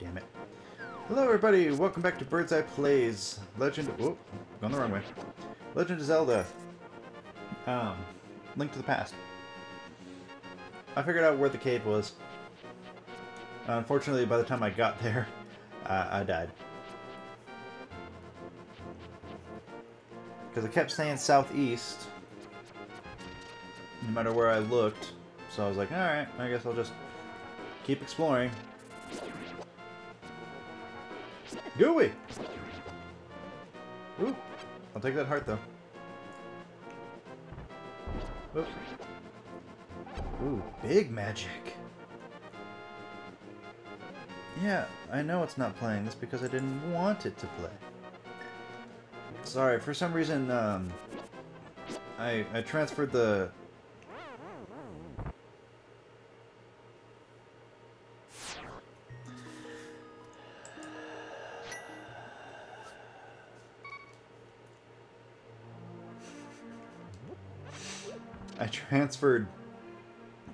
Damn it. Hello everybody, welcome back to Birdseye Plays. Oh, going the wrong way. Legend of Zelda. Link to the Past. I figured out where the cave was. Unfortunately, by the time I got there, I died. Because I kept saying southeast, no matter where I looked. So I was like, alright, I guess I'll just keep exploring. Gooey! Ooh, I'll take that heart though. Oops. Ooh, big magic! Yeah, I know it's not playing this because I didn't want it to play. Sorry, for some reason, I transferred the...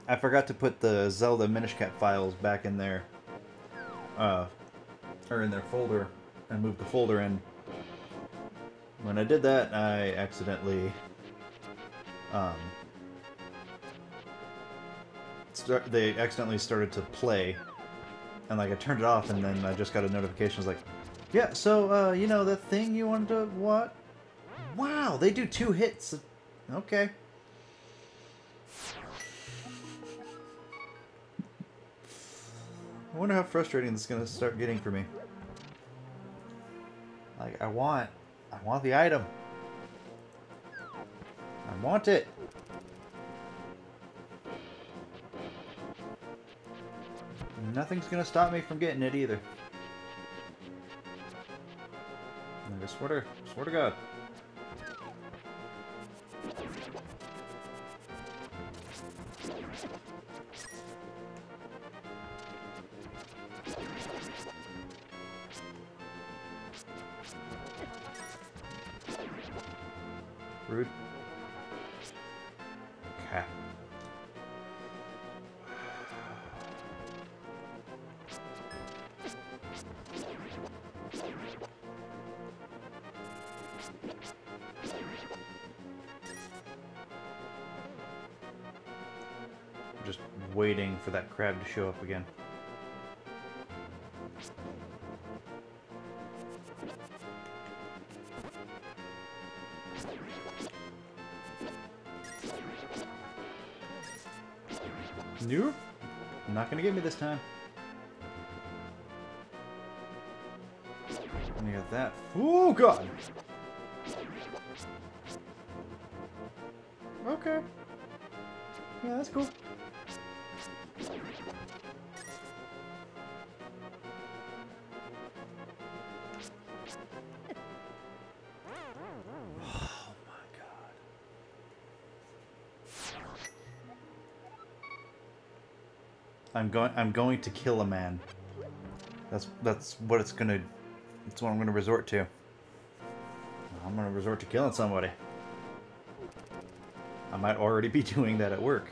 I forgot to put the Zelda Minish Cap files back in their folder and move the folder in. When I did that, I accidentally they accidentally started to play, and like I turned it off, and then I just got a notification. I was like, yeah, so you know the thing you wanted to what? Wow, they do 2 hits. Okay. I wonder how frustrating this is going to start getting for me. Like, I want the item. I want it. Nothing's going to stop me from getting it either. Like, I swear to God. Rude. Okay. I'm just waiting for that crab to show up again. Nope. Not gonna get me this time. And you got that. Oh God! Okay. Yeah, that's cool. I'm going to kill a man. That's what it's gonna. That's what I'm gonna resort to. I'm gonna resort to killing somebody. I might already be doing that at work.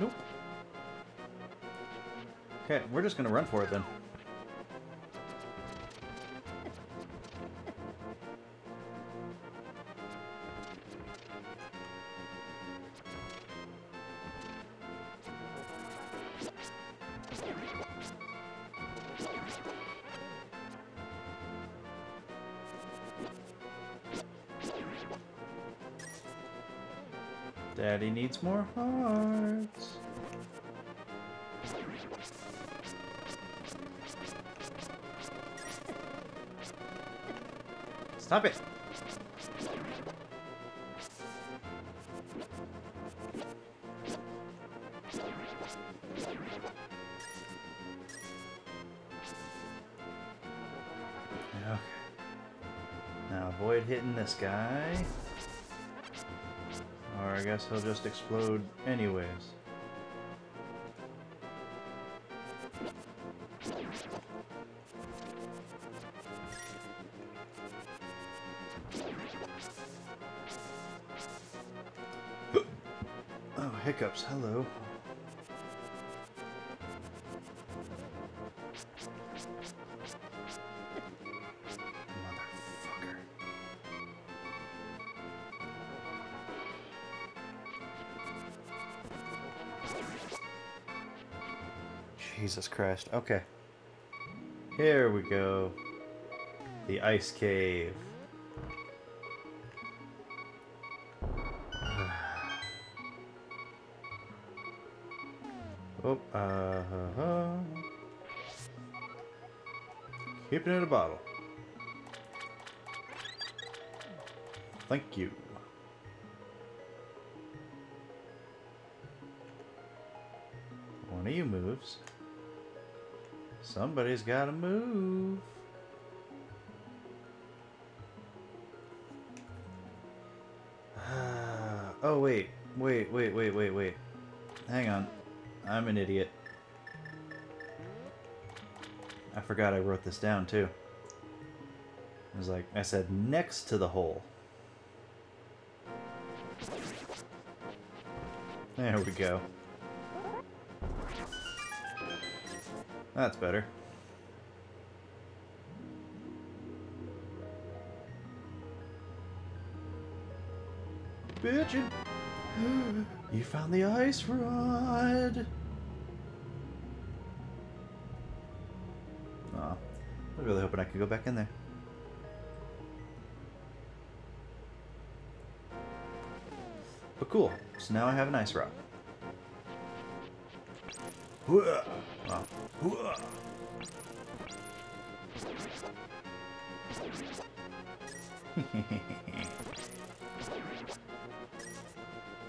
Nope. Okay, we're just gonna run for it then. Daddy needs more hearts. Stop it. Okay. Now avoid hitting this guy. Or I guess he'll just explode anyways. hiccups. Hello. Jesus Christ. Okay. Here we go. The ice cave. Oh, keep it in a bottle. Thank you. One of you moves. Somebody's gotta move. Oh, wait. Hang on. I'm an idiot. I forgot I wrote this down, too. It was like, I said next to the hole. There we go. That's better. Bitchin'! You found the ice rod! Aw. I was really hoping I could go back in there. But cool. So now I have an ice rod. Wow.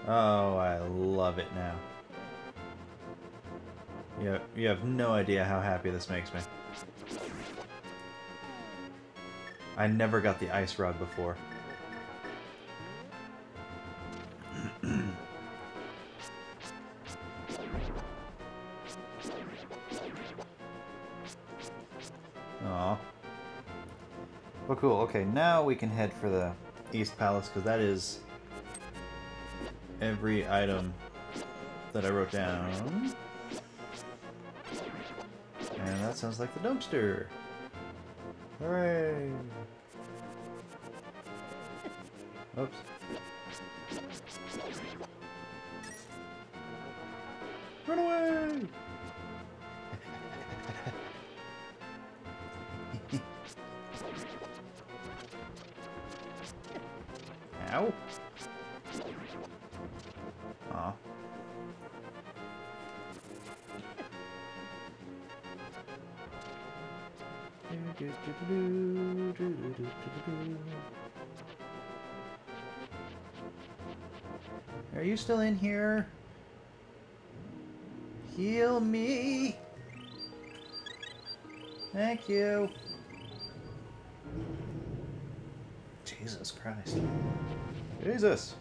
Oh, I love it now. You have no idea how happy this makes me. I never got the ice rod before. Well, cool. Okay, now we can head for the East Palace, because that is every item that I wrote down. And that sounds like the dumpster. Hooray! Oops. Run away! Ow. Aw. Are you still in here? Heal me. Thank you. Jesus Christ. Jesus!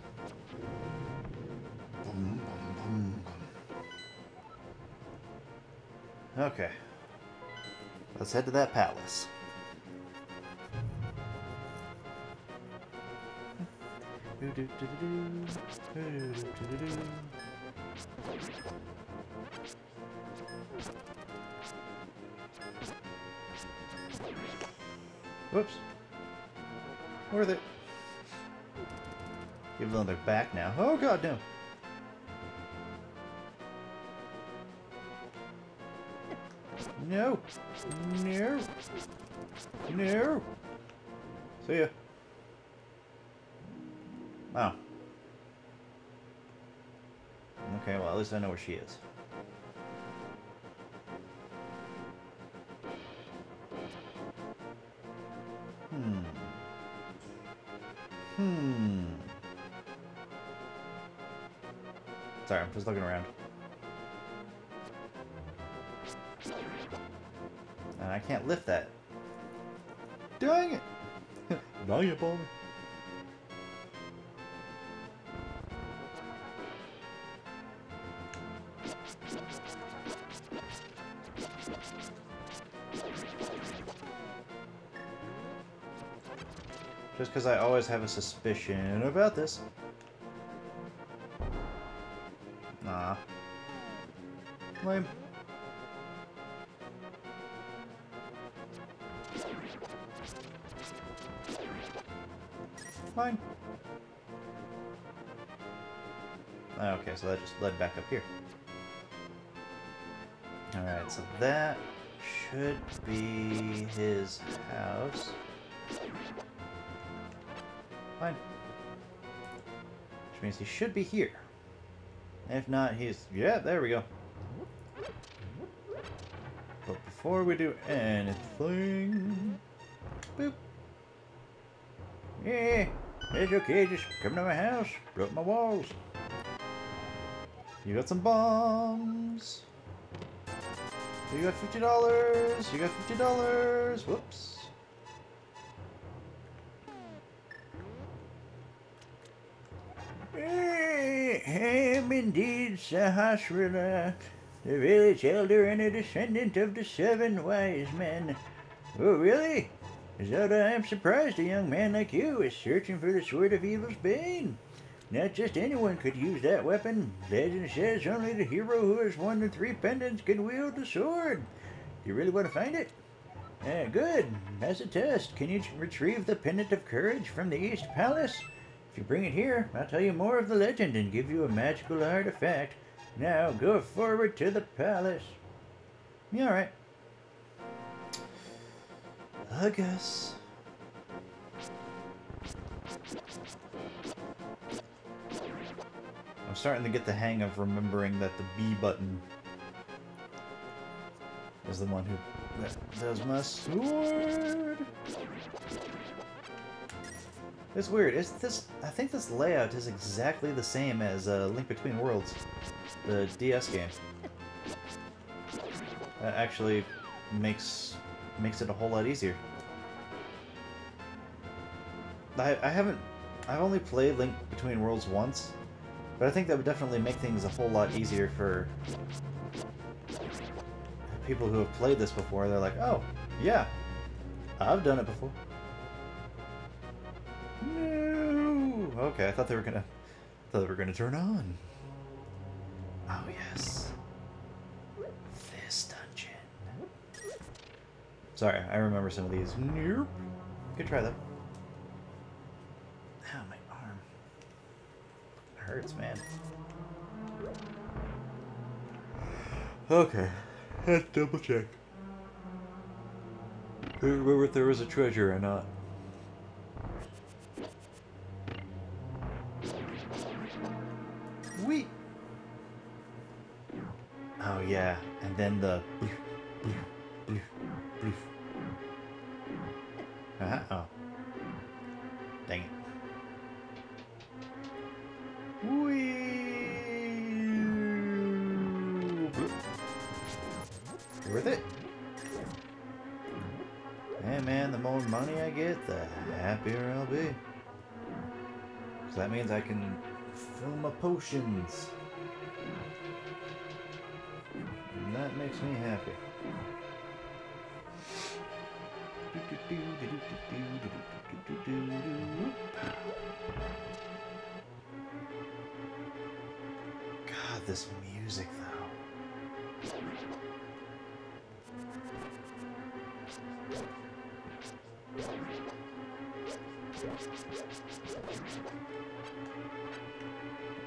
Okay. Let's head to that palace. Whoops. Worth it. Even though they're back now. Oh god, no! No! No! No! See ya! Wow. Okay, well, at least I know where she is. Sorry, I'm just looking around. And I can't lift that. Dang it! Valuable. Just because I always have a suspicion about this. Nah. Lame. Fine. Okay, so that just led back up here. Alright, so that should be his house. Fine. Which means he should be here. If not, he's... yeah, there we go. But before we do anything... boop. Yeah, it's okay, just come to my house, blow up my walls. You got some bombs. You got $50. You got $50. Whoops. I am indeed Sahasrila, the village elder and a descendant of the seven wise men. Oh, really? Zelda, I am surprised a young man like you is searching for the sword of evil's bane. Not just anyone could use that weapon. Legend says only the hero who has won the 3 pendants can wield the sword. Do you really want to find it? Good. As a test, can you retrieve the Pendant of Courage from the East Palace? If you bring it here, I'll tell you more of the legend and give you a magical artifact. Now go forward to the palace. Yeah, alright. I guess... I'm starting to get the hang of remembering that the B button is the one who does my sword. It's weird. It's this. I think this layout is exactly the same as Link Between Worlds, the DS game. That actually makes it a whole lot easier. I've only played Link Between Worlds once. But I think that would definitely make things a whole lot easier for people who have played this before. They're like, oh, yeah, I've done it before. No! Okay, I thought they were gonna turn on. Oh yes. This dungeon. Sorry, I remember some of these. Nope. Could try that. Hurts, man. Okay, let's double check. Whether there was a treasure or not. Wee! Oh yeah, and then the... uh-oh. Dang it. Worth it? Hey man, the more money I get, the happier I'll be. So that means I can fill my potions. And that makes me happy. This music, though.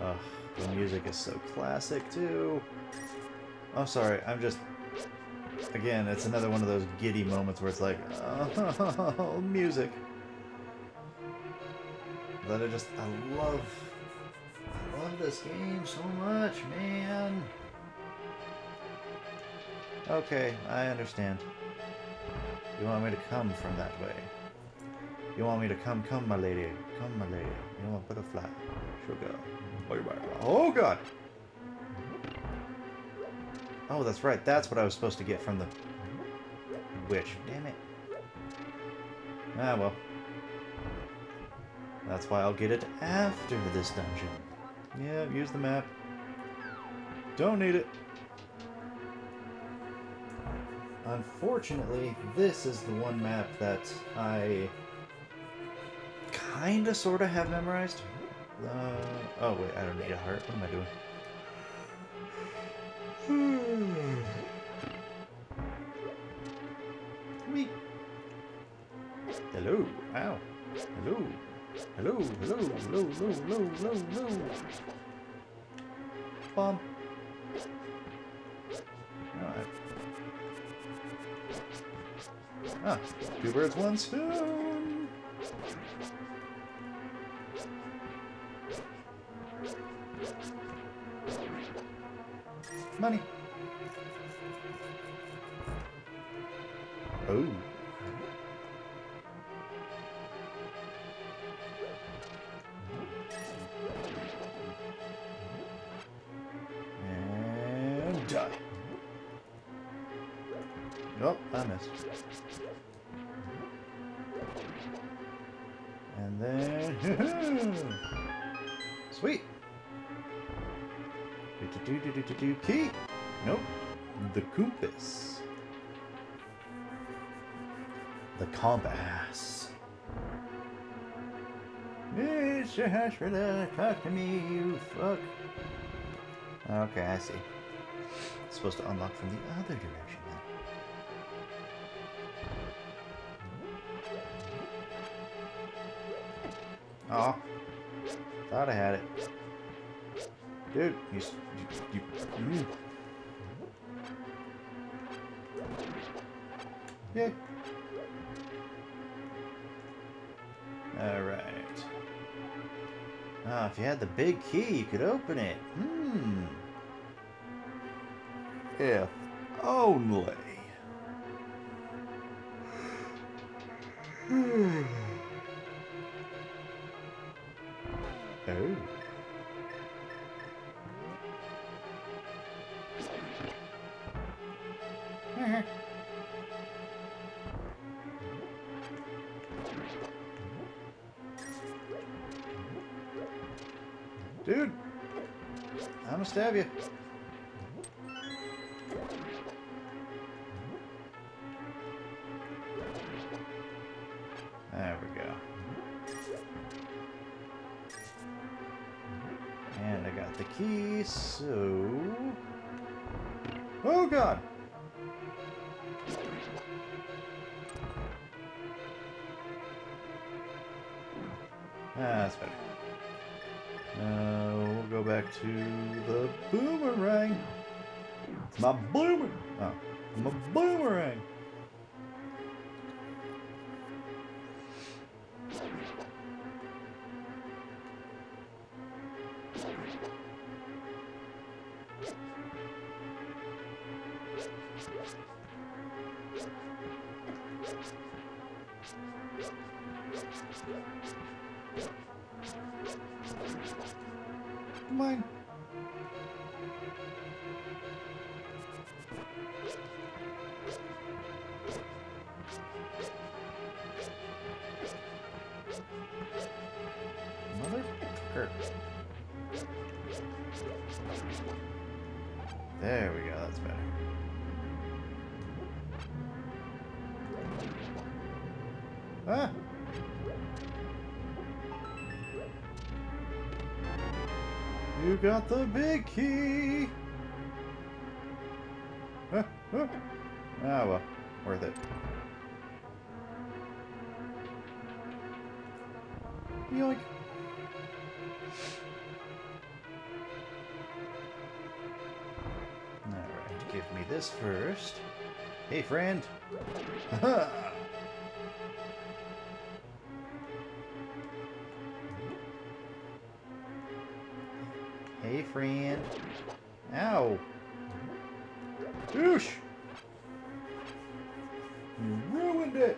Ugh, the music is so classic, too. Oh, sorry, I'm just... Again, it's another one of those giddy moments where it's like, oh, music. That I just... I love this game so much, man. Okay, I understand. You want me to come from that way. You want me to come, my lady. Come, my lady. You want a butterfly. Sugar. Oh, God. Oh, that's right. That's what I was supposed to get from the witch. Damn it. Ah, well. That's why I'll get it after this dungeon. Yeah, use the map. Don't need it. Unfortunately, this is the one map that I kinda sorta have memorized. Oh wait, I don't need a heart. What am I doing? Low. Bomb. Alright. Ah, two birds, one stone. Money. Oh. And die. Oh, I missed. And then... Sweet! Key! Nope. The compass. The compass. Mr. Sahasrila, talk to me, you fuck. Okay, I see. It's supposed to unlock from the other direction then. Aw. Thought I had it. Dude, you. Yeah. Alright. Ah, oh, if you had the big key, you could open it. Hmm. If only. Hmm. Oh. Dude, I'm gonna stab you. There we go. And I got the key, so... Oh god! Ah, that's better. We'll go back to the boomerang. It's my boomerang! Oh, my boomerang! Mine. Motherfucker. There we go, that's better. Ah! You got the big key! Ah, well. Worth it. Yoink! Alright, give me this first. Hey, friend! Haha! Hey, friend. Ow. Douche! You ruined it!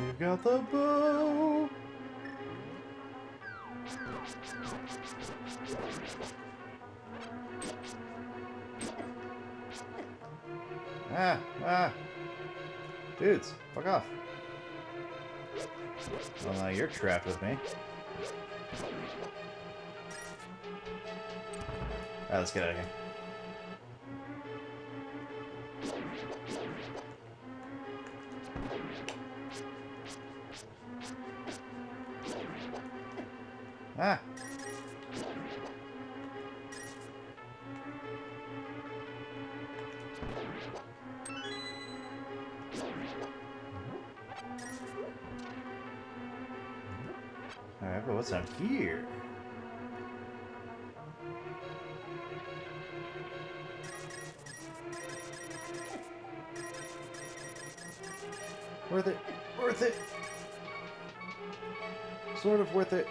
You got the bow! Ah! Dudes, fuck off. Well, now you're trapped with me. Alright, let's get out of here. Ah! Alright, but what's on here? Worth it! Worth it! Sort of worth it.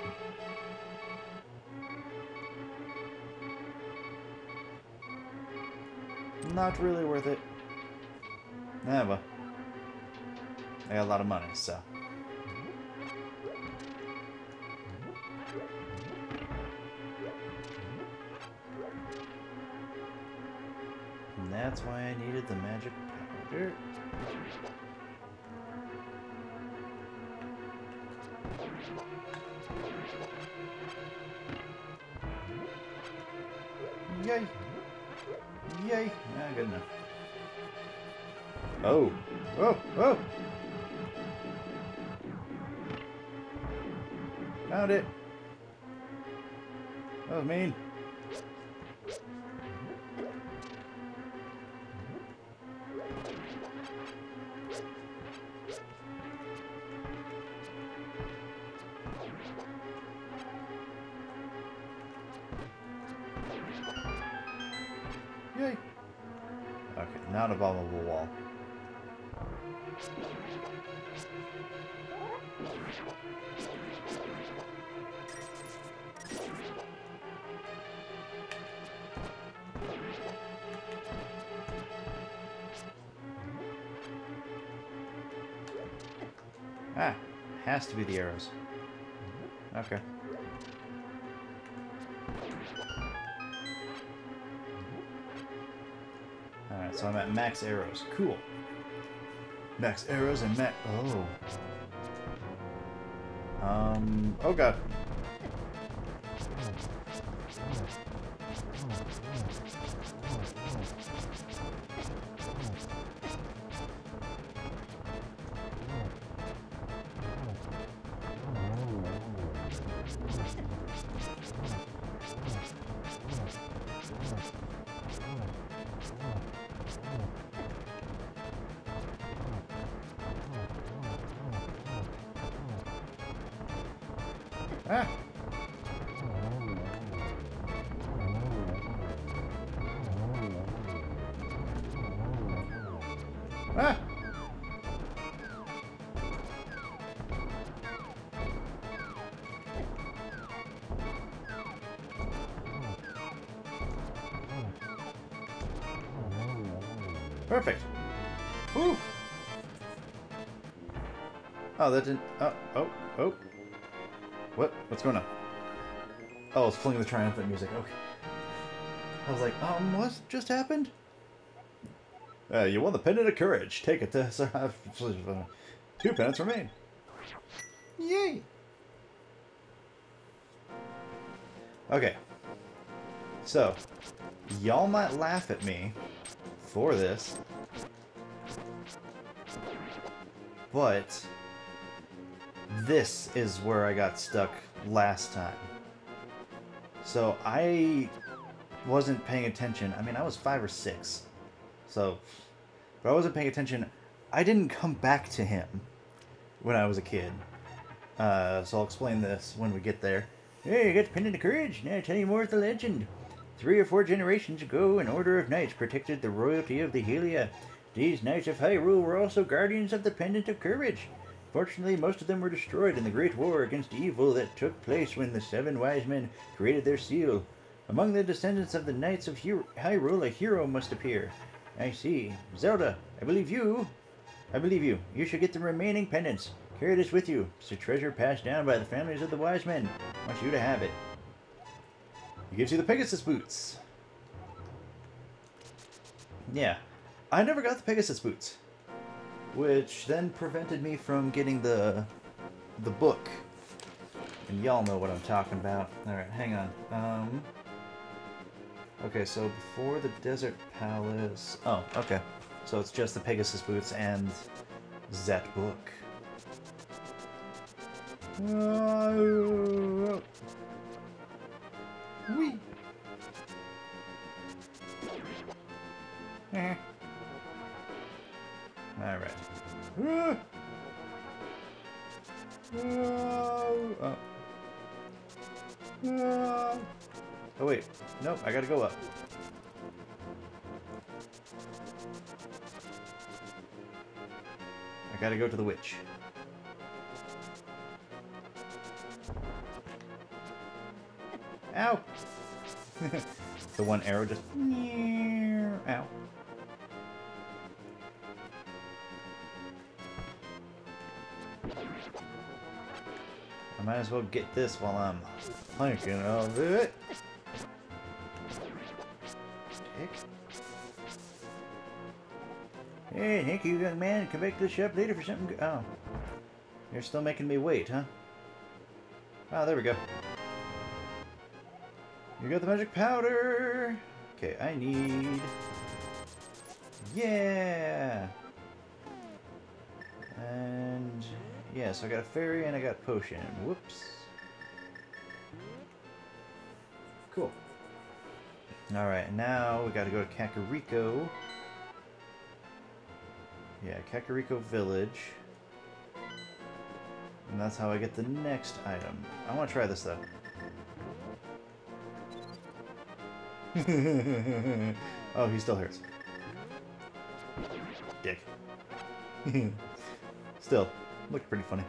Not really worth it. Ah, well. I got a lot of money, so. And that's why I needed the magic powder. Yay! Yay! Ah, good enough. Oh! Oh! Oh! Found it! That was mean. Ah, has to be the arrows. Okay. Alright, so I'm at max arrows. Cool. Max arrows and max... Oh. Oh god. Ah! Ah! Perfect! Woo! Oh, that didn't... Oh, oh, oh! What? What's going on? Oh, it's playing the triumphant music. Okay. I was like, what just happened? You won the Pendant of Courage. Take it to Sahasrila. 2 pennants remain. Yay! Okay. So, y'all might laugh at me for this, but... this is where I got stuck last time. So I wasn't paying attention. I mean, I was 5 or 6. So, but I wasn't paying attention. I didn't come back to him when I was a kid. So I'll explain this when we get there. Hey, you got the Pendant of Courage. Now I'll tell you more of the legend. 3 or 4 generations ago, an order of knights protected the royalty of the Helia. These Knights of Hyrule were also guardians of the Pendant of Courage. Fortunately, most of them were destroyed in the Great War against Evil that took place when the 7 wise men created their seal. Among the descendants of the Knights of Hyrule, a hero must appear. I see. Zelda, I believe you. I believe you. You should get the remaining pendants. Carry this with you. It's a treasure passed down by the families of the wise men. I want you to have it. He gives you the Pegasus boots. Yeah. I never got the Pegasus boots. Which then prevented me from getting the book. And y'all know what I'm talking about. Alright, hang on. Okay, so before the Desert Palace... Oh, okay. So it's just the Pegasus Boots and that book. Whee! Eh. Alright. Oh. No. Oh wait, no, I gotta go up. I gotta go to the witch. Ow! The one arrow just... Ow. I might as well get this while I'm thinking of it. Hey, thank you, young man. Come back to the shop later for something good. Oh. You're still making me wait, huh? Oh, there we go. You got the magic powder! Okay, I need... Yeah! And... Yeah, so I got a fairy and I got a potion. Whoops. Cool. Alright, now we gotta go to Kakariko. Yeah, Kakariko Village. And that's how I get the next item. I wanna try this though. Oh, he still hurts. Dick. Still, looked pretty funny.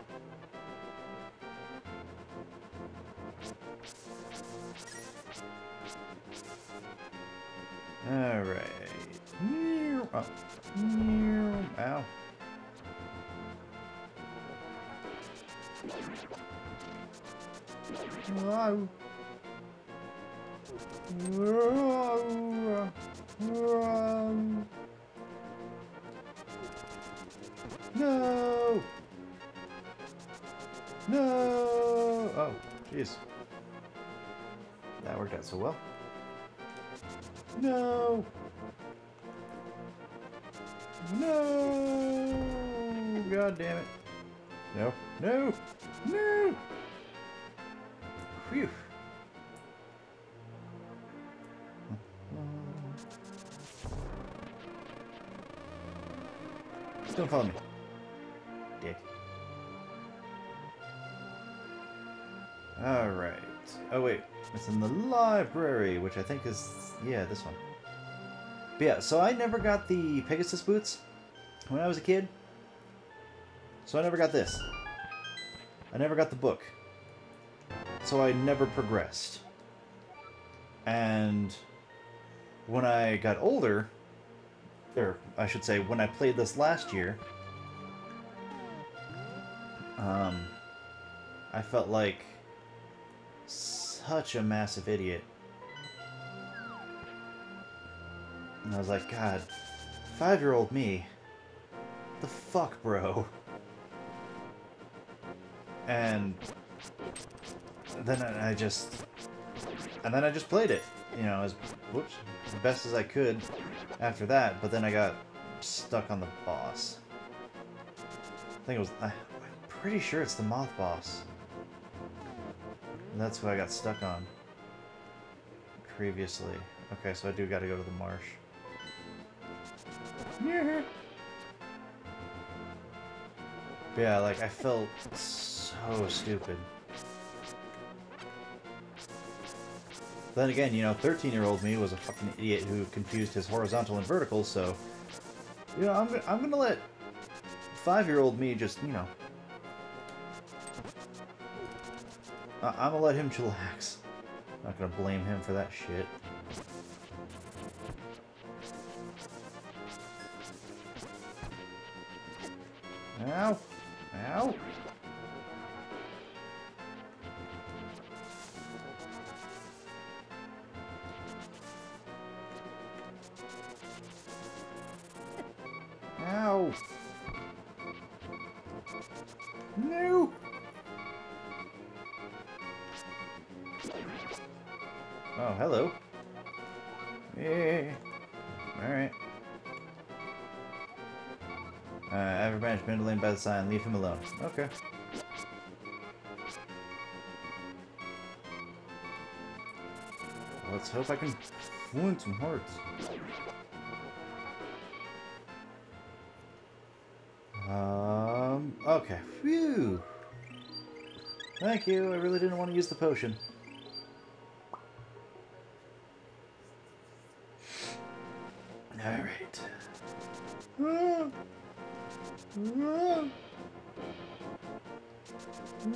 Alright. Oh. Ow. Wow. No! No! Oh, jeez. That worked out so well. No! No! God damn it. No. No! No! Phew. Don't follow me. Dick. Alright. Oh wait, it's in the library, which I think is, yeah, this one. But yeah, so I never got the Pegasus boots when I was a kid. So I never got this. I never got the book. So I never progressed. And when I got older, or I should say, when I played this last year, I felt like such a massive idiot. And I was like, God, 5-year-old me, the fuck, bro. And then I just played it, you know, as whoops, as best as I could. After that, but then I got stuck on the boss. I think it was... I'm pretty sure it's the moth boss. And that's who I got stuck on previously. Okay, so I do gotta go to the marsh. Yeah. But yeah, like, I felt so stupid. Then again, you know, 13-year-old me was a fucking idiot who confused his horizontal and vertical, so... You know, I'm gonna let 5-year-old me just, you know... I'm gonna let him chillax. I'm not gonna blame him for that shit. Ow! Ow! Ow! No! Oh, hello. Yeah. Alright. Every branch Mandalane by the sign, leave him alone. Okay. Let's hope I can wound some hearts. Okay. Phew! Thank you, I really didn't want to use the potion. No.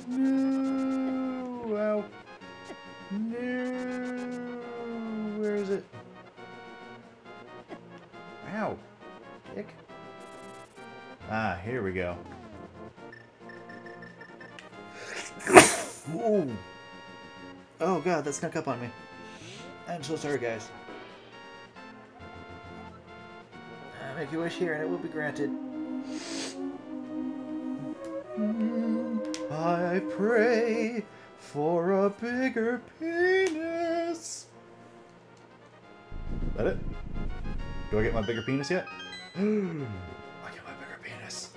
No. Ow. No. Where is it? Ow. Ick. Ah, here we go. Ooh. Oh god, that snuck up on me. I'm so sorry, guys. I make your wish here and it will be granted. I pray for a bigger penis. Is that it? Do I get my bigger penis yet? I get my bigger penis.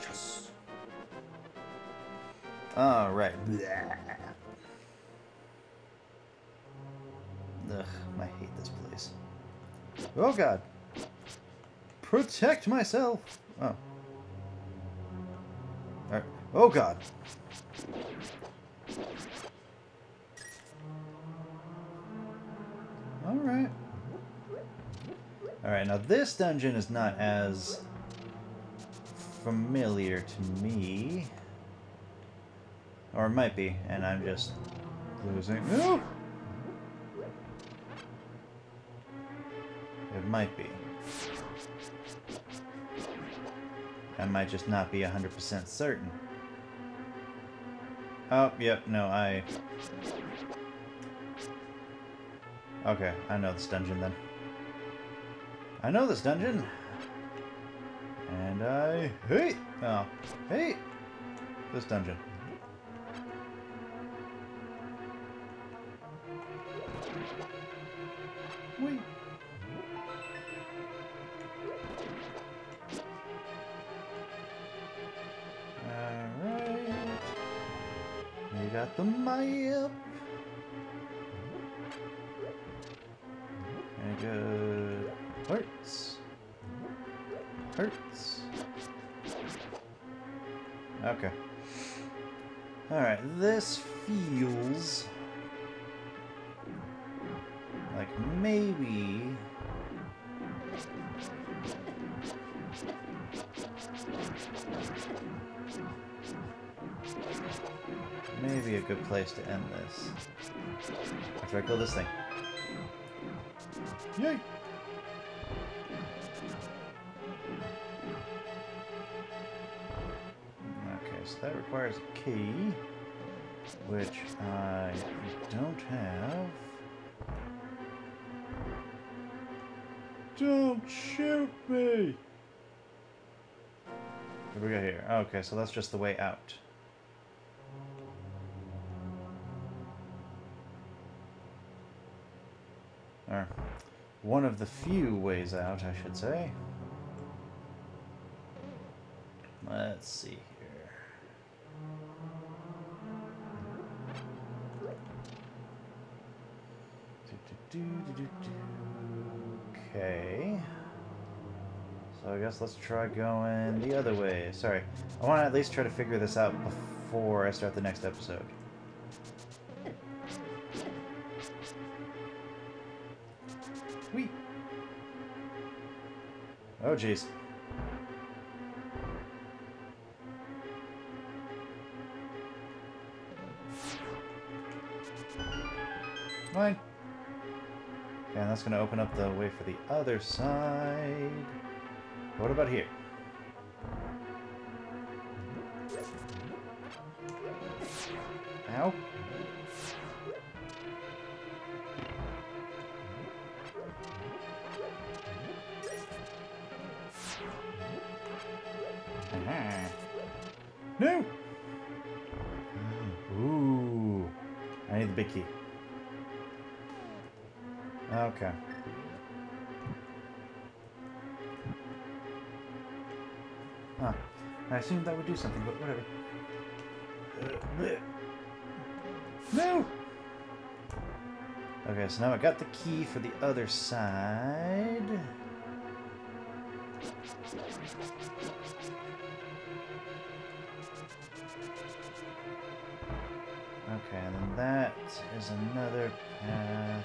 Yes. All right. Ugh, I hate this place. Oh god. Protect myself. Oh. Alright. Oh god. Alright. Alright, now this dungeon is not as familiar to me. Or it might be, and I'm just losing. No! It might be. I might just not be 100% certain. Oh, yep, no, I... Okay, I know this dungeon then. I know this dungeon! And I hate... Oh, hate this dungeon. Wait. Got the map. And good. Hurts. Hurts. Okay. Alright, this feels like maybe. Maybe a good place to end this. After I kill this thing. Yay! Okay, so that requires a key, which I don't have. Don't shoot me! What do we got here? Okay, so that's just the way out. Or one of the few ways out, I should say. Let's see here. Okay. So I guess let's try going the other way. Sorry. I want to at least try to figure this out before I start the next episode. Whee! Oh jeez. Mine. Okay, and that's gonna open up the way for the other side. What about here? Ow. No! Ooh. I need the big key. Okay. Huh. I assumed that would do something, but whatever. No! Okay, so now I got the key for the other side. Okay, and then that is another path.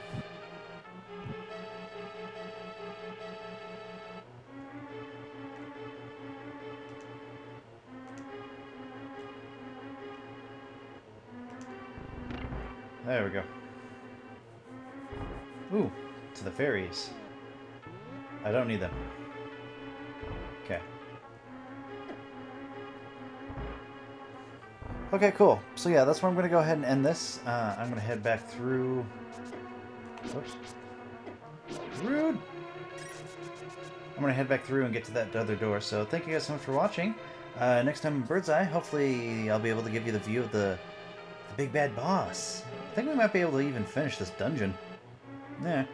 There we go. Ooh, to the fairies. I don't need them. Okay. Okay, cool. So yeah, that's where I'm going to go ahead and end this. I'm going to head back through... Oops. Rude! I'm going to head back through and get to that other door. So thank you guys so much for watching. Next time in Birdseye, hopefully I'll be able to give you the view of the big bad boss. I think we might be able to even finish this dungeon. Yeah.